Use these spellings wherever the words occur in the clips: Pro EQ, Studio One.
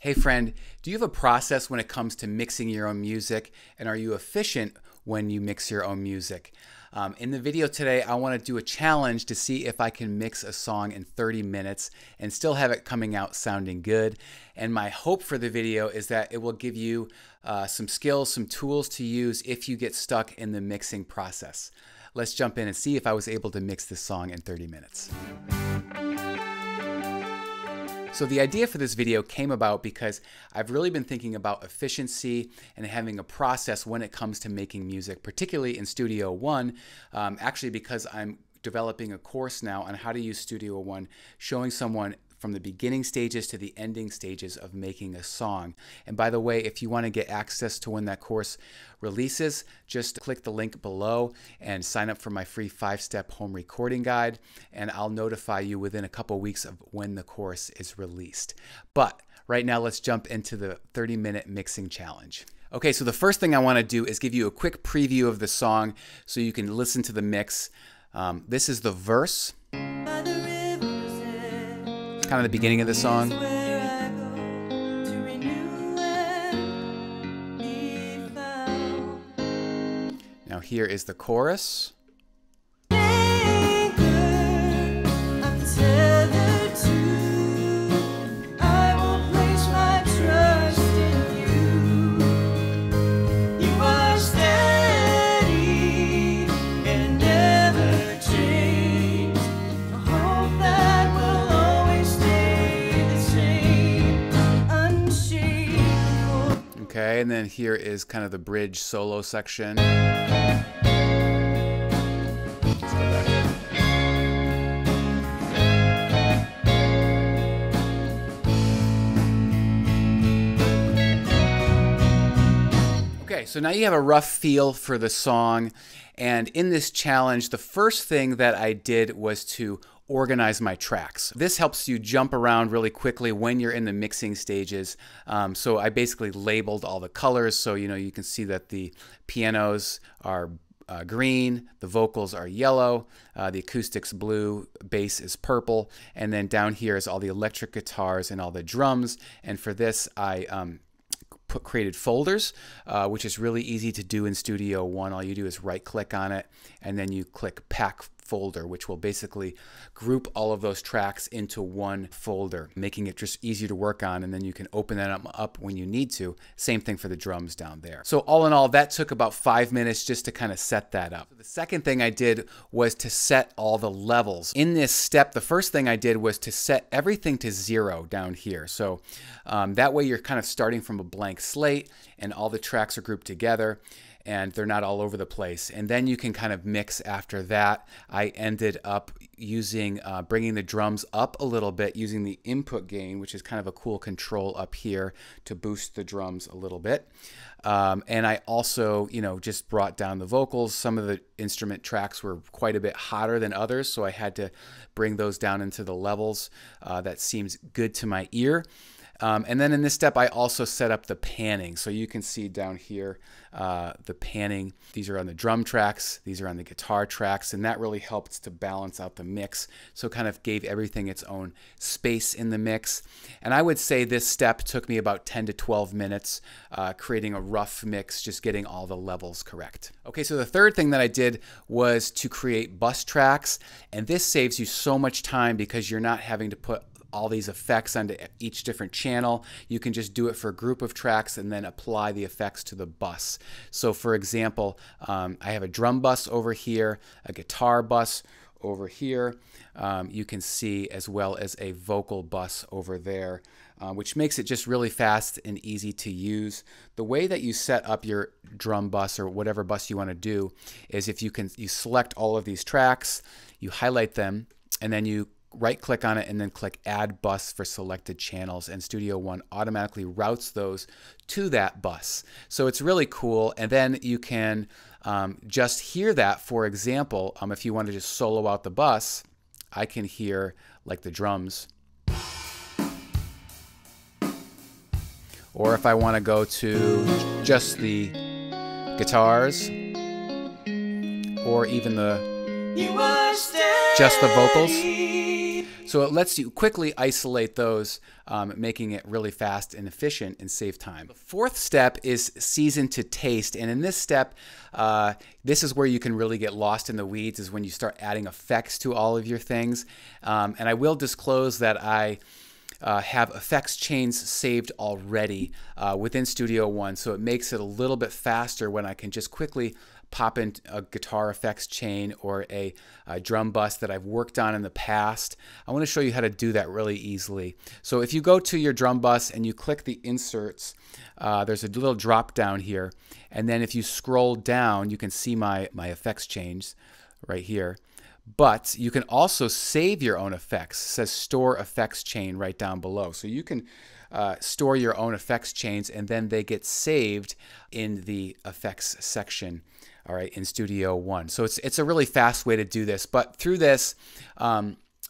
Hey friend, do you have a process when it comes to mixing your own music, and are you efficient when you mix your own music? In the video today, I want to do a challenge to see if I can mix a song in 30 minutes and still have it coming out sounding good. And my hope for the video is that it will give you some skills, some tools to use if you get stuck in the mixing process. Let's jump in and see if I was able to mix this song in 30 minutes. So the idea for this video came about because I've really been thinking about efficiency and having a process when it comes to making music, particularly in Studio One, actually because I'm developing a course now on how to use Studio One, showing someone from the beginning stages to the ending stages of making a song. And by the way, if you want to get access to when that course releases, just click the link below and sign up for my free 5-step home recording guide, and I'll notify you within a couple weeks of when the course is released. But right now, let's jump into the 30-minute mixing challenge. Okay, so the first thing I want to do is give you a quick preview of the song so you can listen to the mix. This is the verse, kind of the beginning of the song. Now here is the chorus. Okay, and then here is kind of the bridge solo section. Okay, so now you have a rough feel for the song, and in this challenge, the first thing that I did was to organize my tracks. This helps you jump around really quickly when you're in the mixing stages. So I basically labeled all the colors, so you can see that the pianos are green, the vocals are yellow, the acoustics blue, bass is purple, and then down here is all the electric guitars and all the drums. And for this, I created folders, which is really easy to do in Studio One. All you do is right click on it, and then you click Pack Folder, which will basically group all of those tracks into one folder, making it just easier to work on, and then you can open that up when you need to. Same thing for the drums down there. So all in all, that took about 5 minutes just to kind of set that up. The second thing I did was to set all the levels. In this step, the first thing I did was to set everything to 0 down here. So that way you're kind of starting from a blank slate and all the tracks are grouped together, and they're not all over the place. And then you can kind of mix after that. I ended up using, bringing the drums up a little bit using the input gain, which is kind of a cool control up here to boost the drums a little bit. And I also, just brought down the vocals. Some of the instrument tracks were quite a bit hotter than others, so I had to bring those down into the levels that seems good to my ear. And then in this step, I also set up the panning. So you can see down here, the panning. These are on the drum tracks, these are on the guitar tracks, and that really helped to balance out the mix. So kind of gave everything its own space in the mix. And I would say this step took me about 10 to 12 minutes, creating a rough mix, just getting all the levels correct. Okay, so the third thing that I did was to create bus tracks. And this saves you so much time because you're not having to put all these effects onto each different channel. You can just do it for a group of tracks and then apply the effects to the bus. So for example, I have a drum bus over here, a guitar bus over here. You can see as well as a vocal bus over there, which makes it just really fast and easy to use. The way that you set up your drum bus or whatever bus you want to do is if you select all of these tracks, you highlight them, and then you right click on it and then click Add Bus for selected channels, and Studio One automatically routes those to that bus. So it's really cool, and then you can just hear that. For example, if you want to just solo out the bus, I can hear like the drums. Or if I want to go to just the guitars, or even the just the vocals. So it lets you quickly isolate those, making it really fast and efficient and save time. The fourth step is season to taste. And in this step, this is where you can really get lost in the weeds, is when you start adding effects to all of your things. And I will disclose that I have effects chains saved already within Studio One, so it makes it a little bit faster when I can just quickly pop in a guitar effects chain or a drum bus that I've worked on in the past. I want to show you how to do that really easily. So if you go to your drum bus and you click the inserts, there's a little drop down here, and then if you scroll down you can see my effects chains right here. But you can also save your own effects. It says store effects chain right down below. So you can store your own effects chains, and then they get saved in the effects section, all right, in Studio One. So it's a really fast way to do this. But through this,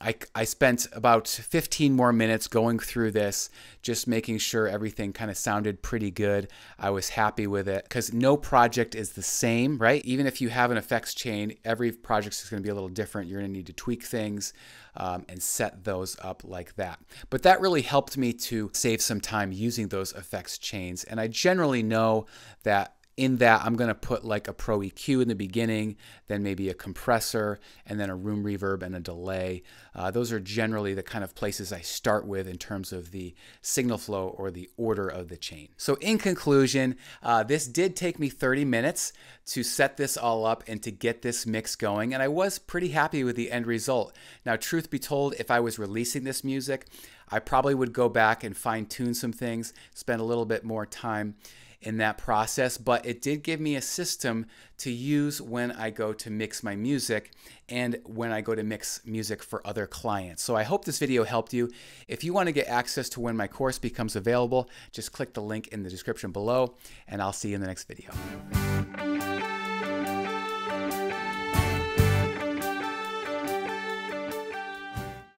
I spent about 15 more minutes going through this, just making sure everything kind of sounded pretty good. I was happy with it because no project is the same, right? Even if you have an effects chain, every project is going to be a little different. You're going to need to tweak things and set those up like that. But that really helped me to save some time using those effects chains. And I generally know that in that, I'm going to put like a Pro EQ in the beginning, then maybe a compressor, and then a room reverb and a delay. Those are generally the kind of places I start with in terms of the signal flow or the order of the chain. So in conclusion, this did take me 30 minutes to set this all up and to get this mix going, and I was pretty happy with the end result. Now, truth be told, if I was releasing this music, I probably would go back and fine-tune some things, spend a little bit more time in that process, but it did give me a system to use when I go to mix my music and when I go to mix music for other clients. So I hope this video helped you. If you want to get access to when my course becomes available, just click the link in the description below, and I'll see you in the next video.